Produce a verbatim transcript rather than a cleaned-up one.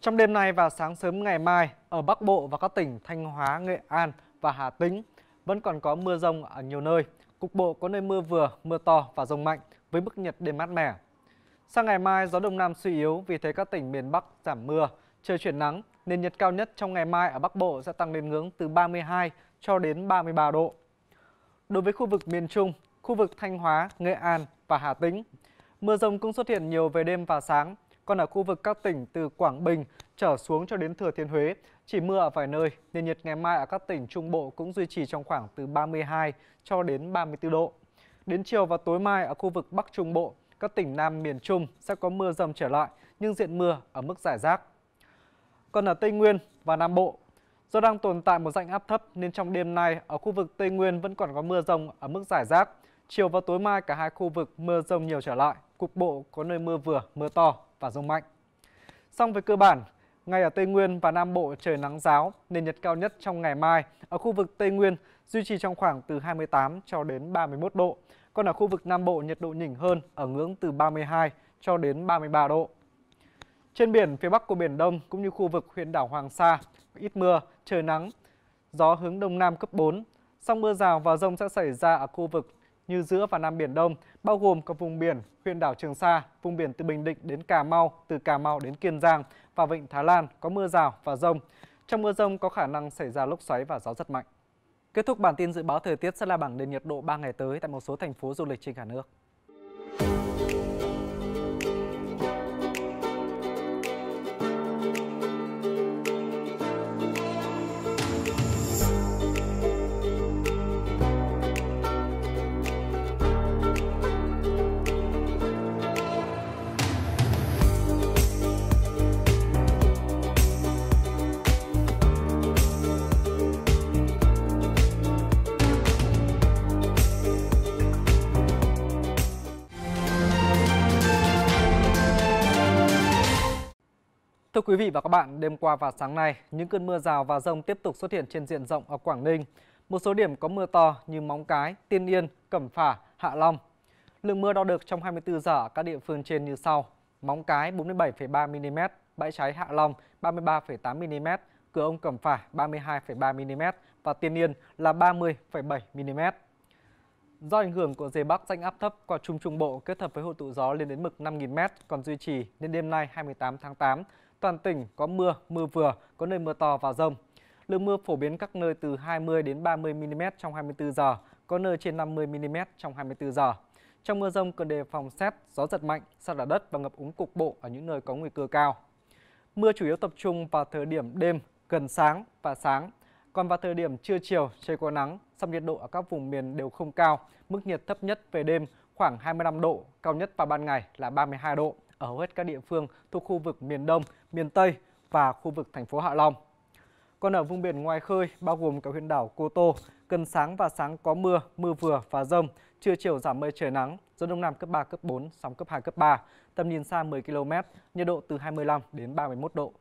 Trong đêm nay và sáng sớm ngày mai, ở Bắc Bộ và các tỉnh Thanh Hóa, Nghệ An và Hà Tĩnh vẫn còn có mưa rông ở nhiều nơi. Cục bộ có nơi mưa vừa, mưa to và rông mạnh với mức nhiệt đêm mát mẻ. Sang ngày mai, gió Đông Nam suy yếu, vì thế các tỉnh miền Bắc giảm mưa, trời chuyển nắng, nên nhiệt cao nhất trong ngày mai ở Bắc Bộ sẽ tăng lên ngưỡng từ ba mươi hai cho đến ba mươi ba độ. Đối với khu vực miền Trung, khu vực Thanh Hóa, Nghệ An và Hà Tĩnh, mưa rông cũng xuất hiện nhiều về đêm và sáng. Còn ở khu vực các tỉnh từ Quảng Bình trở xuống cho đến Thừa Thiên Huế chỉ mưa ở vài nơi, nên nhiệt ngày mai ở các tỉnh Trung Bộ cũng duy trì trong khoảng từ ba mươi hai cho đến ba mươi tư độ. Đến chiều và tối mai ở khu vực Bắc Trung Bộ, các tỉnh Nam miền Trung sẽ có mưa rông trở lại, nhưng diện mưa ở mức rải rác. Còn ở Tây Nguyên và Nam Bộ, do đang tồn tại một rãnh áp thấp nên trong đêm nay ở khu vực Tây Nguyên vẫn còn có mưa rông ở mức rải rác. Chiều và tối mai cả hai khu vực mưa rông nhiều trở lại, cục bộ có nơi mưa vừa, mưa to và rông mạnh. Song về cơ bản, ngay ở Tây Nguyên và Nam Bộ trời nắng ráo nên nhiệt cao nhất trong ngày mai ở khu vực Tây Nguyên duy trì trong khoảng từ hai mươi tám cho đến ba mươi mốt độ. Còn ở khu vực Nam Bộ nhiệt độ nhỉnh hơn ở ngưỡng từ ba mươi hai cho đến ba mươi ba độ. Trên biển, phía bắc của Biển Đông cũng như khu vực huyện đảo Hoàng Sa, ít mưa, trời nắng, gió hướng Đông Nam cấp bốn. Song mưa rào và rông sẽ xảy ra ở khu vực như giữa và Nam Biển Đông, bao gồm các vùng biển huyện đảo Trường Sa, vùng biển từ Bình Định đến Cà Mau, từ Cà Mau đến Kiên Giang và Vịnh Thái Lan có mưa rào và rông. Trong mưa rông có khả năng xảy ra lốc xoáy và gió rất mạnh. Kết thúc bản tin dự báo thời tiết sẽ là bảng nền nhiệt độ ba ngày tới tại một số thành phố du lịch trên cả nước. Thưa quý vị và các bạn, đêm qua và sáng nay, những cơn mưa rào và dông tiếp tục xuất hiện trên diện rộng ở Quảng Ninh. Một số điểm có mưa to như Móng Cái, Tiên Yên, Cẩm Phả, Hạ Long. Lượng mưa đo được trong hai mươi tư giờ ở các địa phương trên như sau: Móng Cái bốn mươi bảy phẩy ba mi-li-mét, Bãi Cháy Hạ Long ba mươi ba phẩy tám mi-li-mét, Cửa Ông Cẩm Phả ba mươi hai phẩy ba mi-li-mét và Tiên Yên là ba mươi phẩy bảy mi-li-mét. Do ảnh hưởng của rìa Bắc rãnh áp thấp qua Trung Trung Bộ kết hợp với hội tụ gió lên đến mực năm nghìn mét còn duy trì nên đêm nay hai mươi tám tháng tám, toàn tỉnh có mưa, mưa vừa, có nơi mưa to và dông. Lượng mưa phổ biến các nơi từ hai mươi đến ba mươi mi-li-mét trong hai mươi tư giờ, có nơi trên năm mươi mi-li-mét trong hai mươi tư giờ. Trong mưa dông cần đề phòng sét, gió giật mạnh, sạt lở đất và ngập úng cục bộ ở những nơi có nguy cơ cao. Mưa chủ yếu tập trung vào thời điểm đêm, gần sáng và sáng. Còn vào thời điểm trưa chiều trời có nắng, song nhiệt độ ở các vùng miền đều không cao, mức nhiệt thấp nhất về đêm khoảng hai mươi lăm độ, cao nhất vào ban ngày là ba mươi hai độ ở hầu hết các địa phương thuộc khu vực miền Đông, miền Tây và khu vực thành phố Hạ Long. Còn ở vùng biển ngoài khơi, bao gồm cả huyện đảo Cô Tô, gần sáng và sáng có mưa, mưa vừa và dông, trưa chiều giảm mây trời nắng, gió Đông Nam cấp ba, cấp bốn, sóng cấp hai, cấp ba, tầm nhìn xa mười ki-lô-mét, nhiệt độ từ hai mươi lăm đến ba mươi mốt độ.